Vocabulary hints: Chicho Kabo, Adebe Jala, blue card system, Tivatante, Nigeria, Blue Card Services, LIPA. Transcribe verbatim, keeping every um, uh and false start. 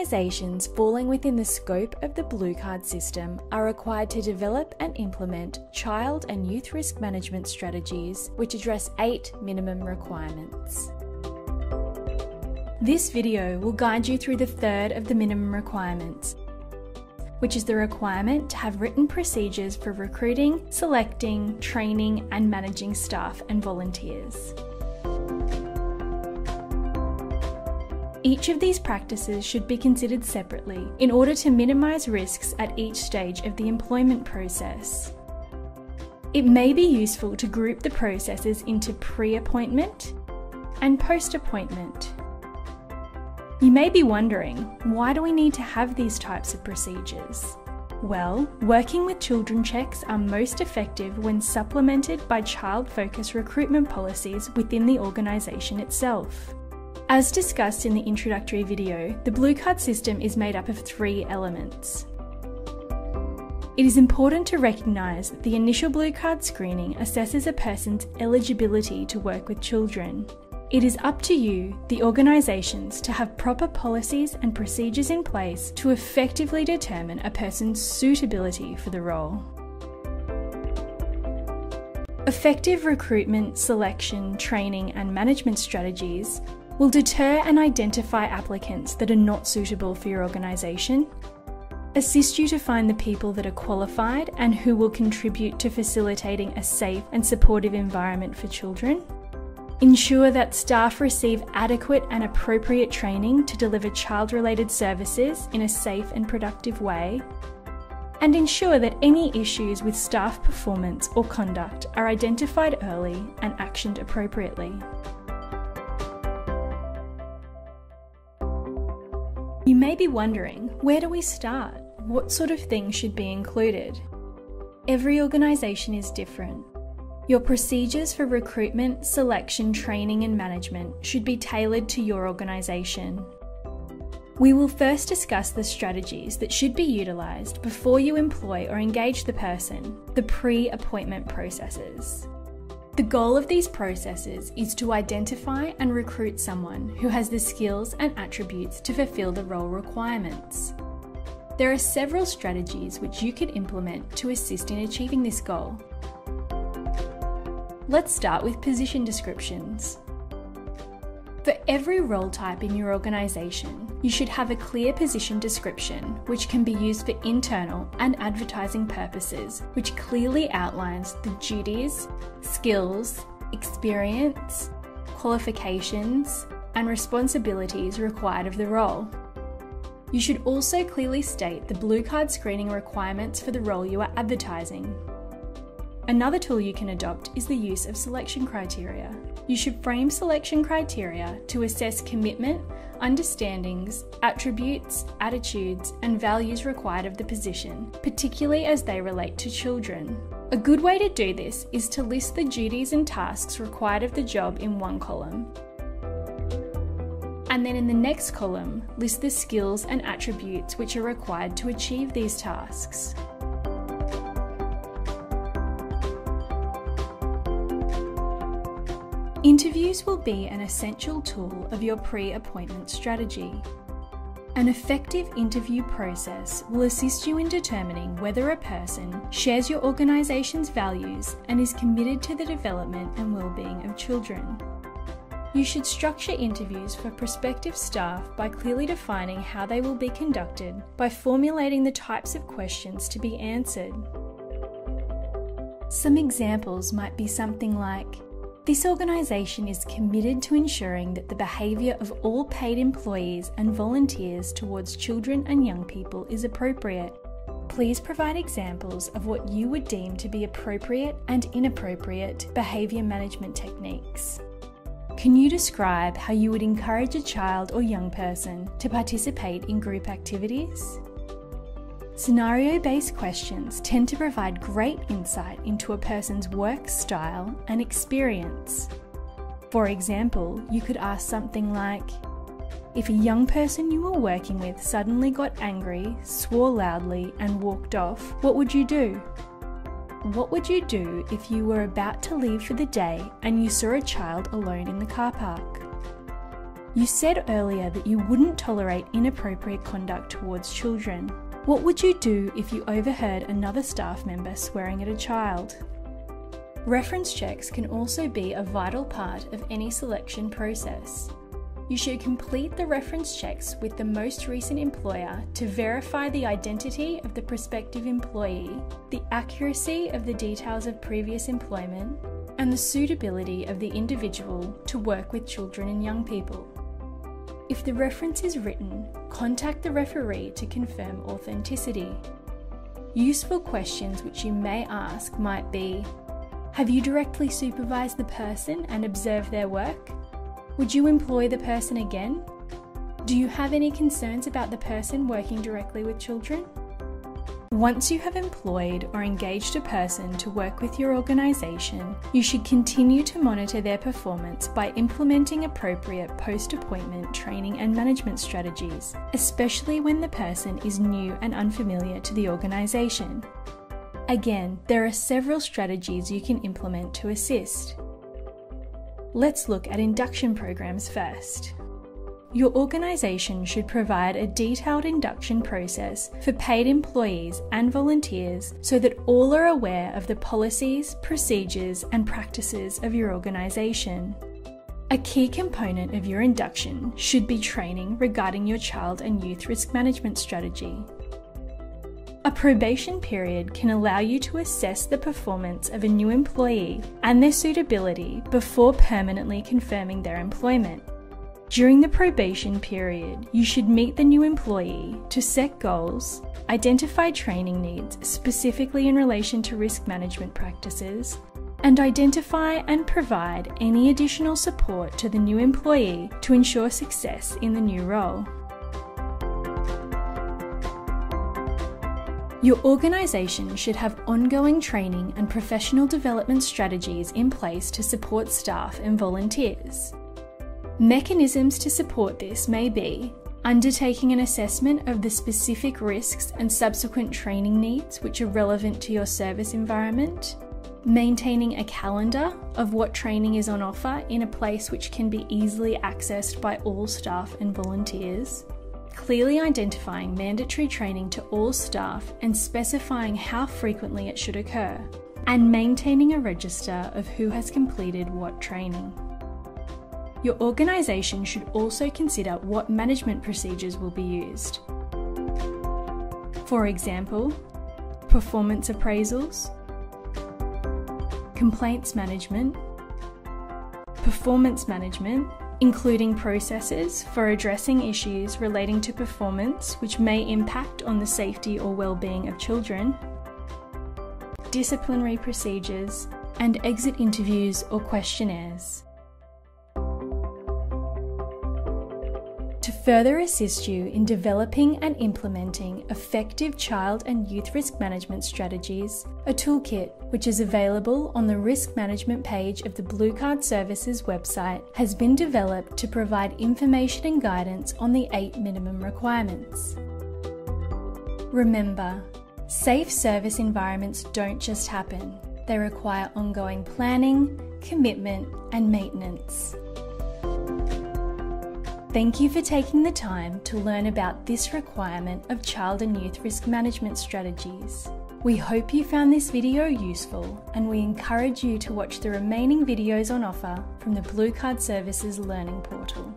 Organisations falling within the scope of the Blue Card system are required to develop and implement child and youth risk management strategies which address eight minimum requirements. This video will guide you through the third of the minimum requirements, which is the requirement to have written procedures for recruiting, selecting, training and managing staff and volunteers. Each of these practices should be considered separately in order to minimise risks at each stage of the employment process. It may be useful to group the processes into pre-appointment and post-appointment. You may be wondering, why do we need to have these types of procedures? Well, working with children checks are most effective when supplemented by child-focused recruitment policies within the organisation itself. As discussed in the introductory video, the Blue Card system is made up of three elements. It is important to recognise that the initial Blue Card screening assesses a person's eligibility to work with children. It is up to you, the organisations, to have proper policies and procedures in place to effectively determine a person's suitability for the role. Effective recruitment, selection, training and management strategies will deter and identify applicants that are not suitable for your organisation, assist you to find the people that are qualified and who will contribute to facilitating a safe and supportive environment for children, ensure that staff receive adequate and appropriate training to deliver child-related services in a safe and productive way, and ensure that any issues with staff performance or conduct are identified early and actioned appropriately. You may be wondering, where do we start? What sort of things should be included? Every organisation is different. Your procedures for recruitment, selection, training and management should be tailored to your organisation. We will first discuss the strategies that should be utilised before you employ or engage the person, the pre-appointment processes. The goal of these processes is to identify and recruit someone who has the skills and attributes to fulfil the role requirements. There are several strategies which you could implement to assist in achieving this goal. Let's start with position descriptions. For every role type in your organisation, you should have a clear position description which can be used for internal and advertising purposes, which clearly outlines the duties, skills, experience, qualifications, and responsibilities required of the role. You should also clearly state the Blue Card screening requirements for the role you are advertising. Another tool you can adopt is the use of selection criteria. You should frame selection criteria to assess commitment, understandings, attributes, attitudes, and values required of the position, particularly as they relate to children. A good way to do this is to list the duties and tasks required of the job in one column, and then in the next column, list the skills and attributes which are required to achieve these tasks. Interviews will be an essential tool of your pre-appointment strategy. An effective interview process will assist you in determining whether a person shares your organisation's values and is committed to the development and well-being of children. You should structure interviews for prospective staff by clearly defining how they will be conducted by formulating the types of questions to be answered. Some examples might be something like, "This organisation is committed to ensuring that the behaviour of all paid employees and volunteers towards children and young people is appropriate. Please provide examples of what you would deem to be appropriate and inappropriate behaviour management techniques. Can you describe how you would encourage a child or young person to participate in group activities?" Scenario-based questions tend to provide great insight into a person's work style and experience. For example, you could ask something like, "If a young person you were working with suddenly got angry, swore loudly and walked off, what would you do? What would you do if you were about to leave for the day and you saw a child alone in the car park? You said earlier that you wouldn't tolerate inappropriate conduct towards children. What would you do if you overheard another staff member swearing at a child? Reference checks can also be a vital part of any selection process. You should complete the reference checks with the most recent employer to verify the identity of the prospective employee, the accuracy of the details of previous employment, and the suitability of the individual to work with children and young people. If the reference is written, contact the referee to confirm authenticity. Useful questions which you may ask might be, have you directly supervised the person and observed their work? Would you employ the person again? Do you have any concerns about the person working directly with children? Once you have employed or engaged a person to work with your organisation, you should continue to monitor their performance by implementing appropriate post-appointment training and management strategies, especially when the person is new and unfamiliar to the organisation. Again, there are several strategies you can implement to assist. Let's look at induction programs first. Your organisation should provide a detailed induction process for paid employees and volunteers so that all are aware of the policies, procedures and practices of your organisation. A key component of your induction should be training regarding your child and youth risk management strategy. A probation period can allow you to assess the performance of a new employee and their suitability before permanently confirming their employment. During the probation period, you should meet the new employee to set goals, identify training needs specifically in relation to risk management practices, and identify and provide any additional support to the new employee to ensure success in the new role. Your organisation should have ongoing training and professional development strategies in place to support staff and volunteers. Mechanisms to support this may be undertaking an assessment of the specific risks and subsequent training needs which are relevant to your service environment, maintaining a calendar of what training is on offer in a place which can be easily accessed by all staff and volunteers, clearly identifying mandatory training to all staff and specifying how frequently it should occur, and maintaining a register of who has completed what training. Your organisation should also consider what management procedures will be used. For example, performance appraisals, complaints management, performance management, including processes for addressing issues relating to performance which may impact on the safety or well-being of children, disciplinary procedures, and exit interviews or questionnaires. To further assist you in developing and implementing effective child and youth risk management strategies, a toolkit which is available on the risk management page of the Blue Card Services website has been developed to provide information and guidance on the eight minimum requirements. Remember, safe service environments don't just happen. They require ongoing planning, commitment, and maintenance. Thank you for taking the time to learn about this requirement of child and youth risk management strategies. We hope you found this video useful, and we encourage you to watch the remaining videos on offer from the Blue Card Services Learning Portal.